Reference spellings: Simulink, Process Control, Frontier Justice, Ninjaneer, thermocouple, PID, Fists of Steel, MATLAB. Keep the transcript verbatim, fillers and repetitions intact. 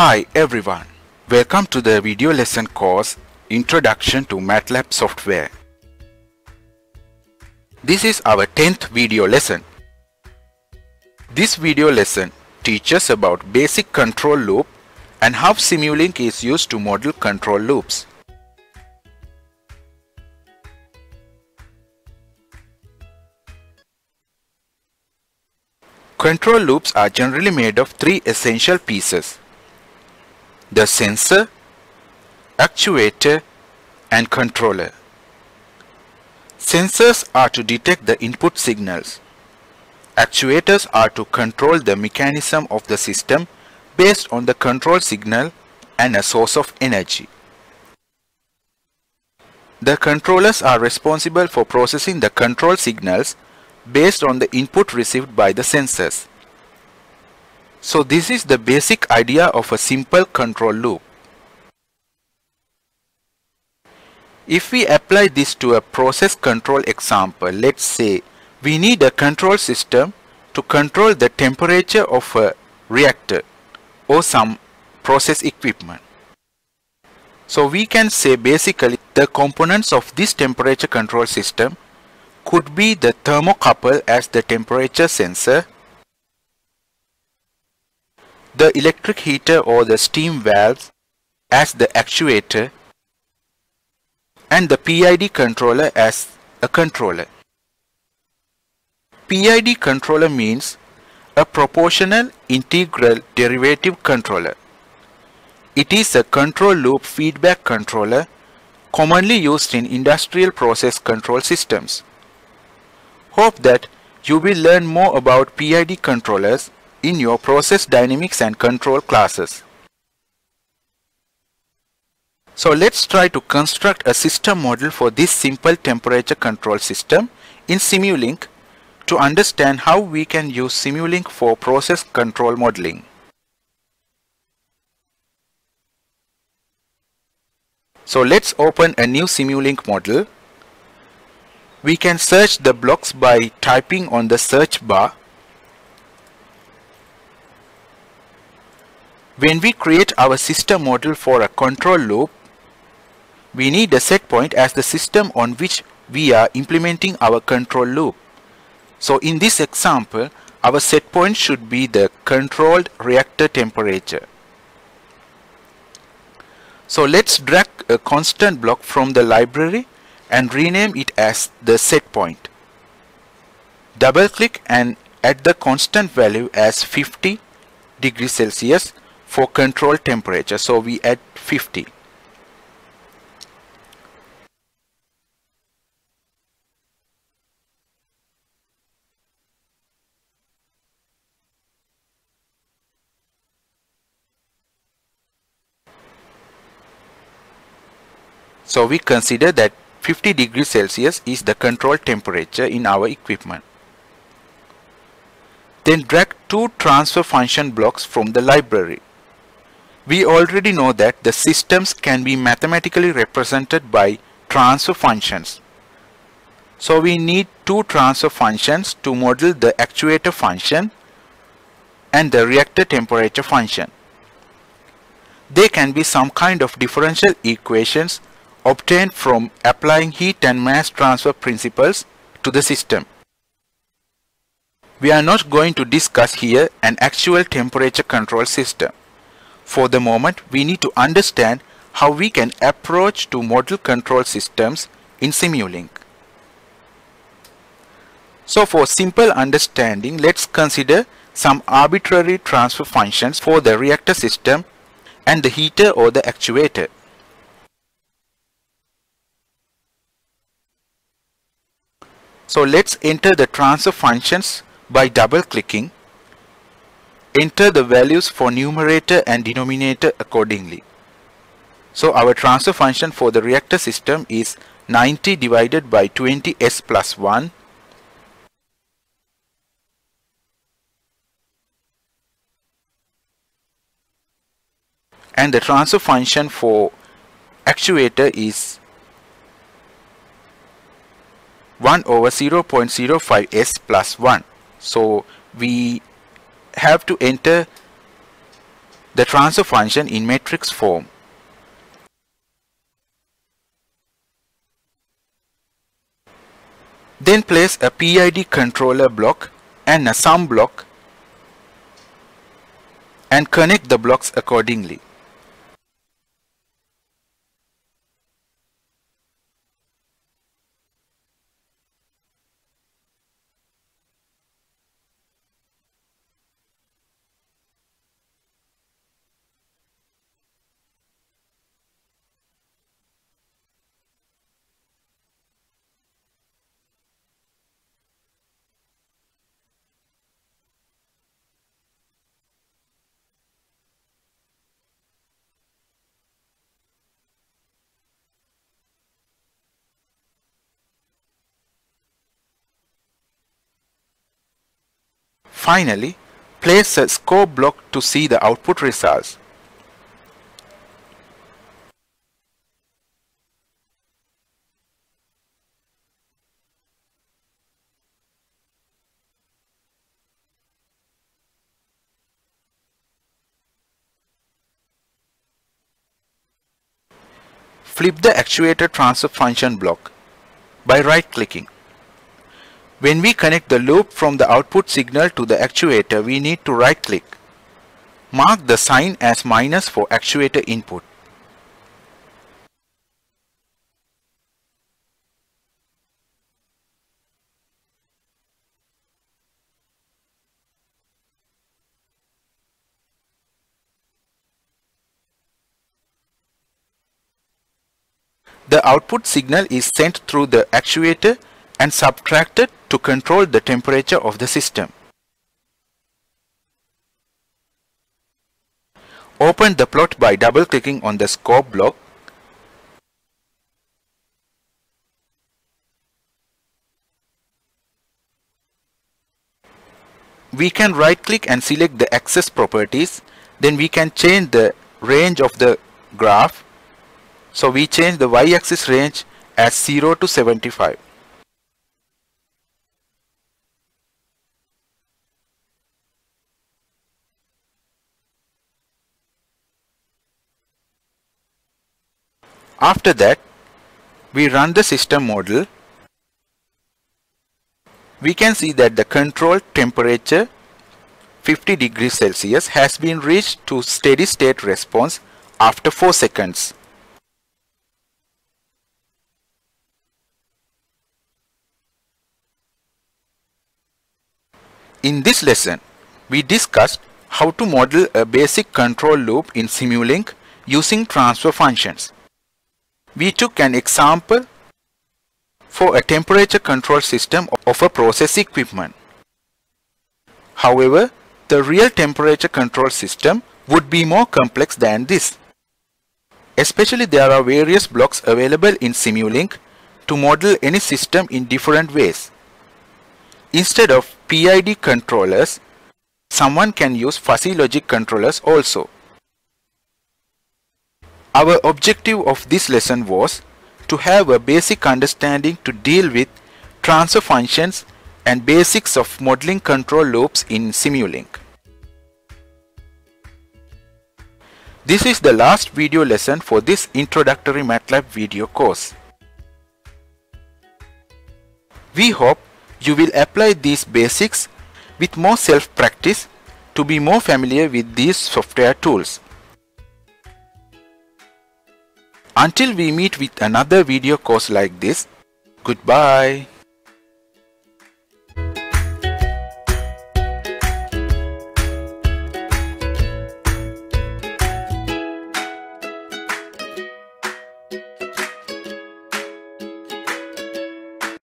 Hi everyone, welcome to the video lesson course Introduction to MATLAB Software. This is our tenth video lesson. This video lesson teaches about basic control loop and how Simulink is used to model control loops. Control loops are generally made of three essential pieces: the sensor, actuator, and controller. Sensors are to detect the input signals. Actuators are to control the mechanism of the system based on the control signal and a source of energy. The controllers are responsible for processing the control signals based on the input received by the sensors. So this is the basic idea of a simple control loop. If we apply this to a process control example, let's say we need a control system to control the temperature of a reactor or some process equipment. So we can say basically the components of this temperature control system could be the thermocouple as the temperature sensor, the electric heater or the steam valves as the actuator, and the P I D controller as a controller. P I D controller means a proportional integral derivative controller. It is a control loop feedback controller commonly used in industrial process control systems. Hope that you will learn more about P I D controllers in your process dynamics and control classes. So let's try to construct a system model for this simple temperature control system in Simulink to understand how we can use Simulink for process control modeling. So let's open a new Simulink model. We can search the blocks by typing on the search bar. When we create our system model for a control loop, we need a set point as the system on which we are implementing our control loop. So in this example, our set point should be the controlled reactor temperature. So let's drag a constant block from the library and rename it as the set point. Double click and add the constant value as fifty degrees Celsius for control temperature. So we add fifty. So we consider that fifty degrees Celsius is the control temperature in our equipment. Then drag two transfer function blocks from the library. We already know that the systems can be mathematically represented by transfer functions. So we need two transfer functions to model the actuator function and the reactor temperature function. They can be some kind of differential equations obtained from applying heat and mass transfer principles to the system. We are not going to discuss here an actual temperature control system. For the moment, we need to understand how we can approach to model control systems in Simulink. So for simple understanding, let's consider some arbitrary transfer functions for the reactor system and the heater or the actuator. So let's enter the transfer functions by double clicking. Enter the values for numerator and denominator accordingly. So our transfer function for the reactor system is ninety divided by twenty S plus one. And the transfer function for actuator is one over zero point zero five S plus one. So we have to enter the transfer function in matrix form. Then place a P I D controller block and a sum block and connect the blocks accordingly. Finally, place a scope block to see the output results. Flip the actuator transfer function block by right-clicking. When we connect the loop from the output signal to the actuator, we need to right-click. Mark the sign as minus for actuator input. The output signal is sent through the actuator and subtracted to control the temperature of the system. Open the plot by double-clicking on the scope block. We can right-click and select the axis properties. Then we can change the range of the graph. So we change the y-axis range as zero to seventy-five. After that, we run the system model. We can see that the control temperature fifty degrees Celsius has been reached to steady state response after four seconds. In this lesson, we discussed how to model a basic control loop in Simulink using transfer functions. We took an example for a temperature control system of a process equipment. However, the real temperature control system would be more complex than this. Especially, there are various blocks available in Simulink to model any system in different ways. Instead of P I D controllers, someone can use fuzzy logic controllers also. Our objective of this lesson was to have a basic understanding to deal with transfer functions and basics of modeling control loops in Simulink. This is the last video lesson for this introductory MATLAB video course. We hope you will apply these basics with more self-practice to be more familiar with these software tools. Until we meet with another video course like this, goodbye.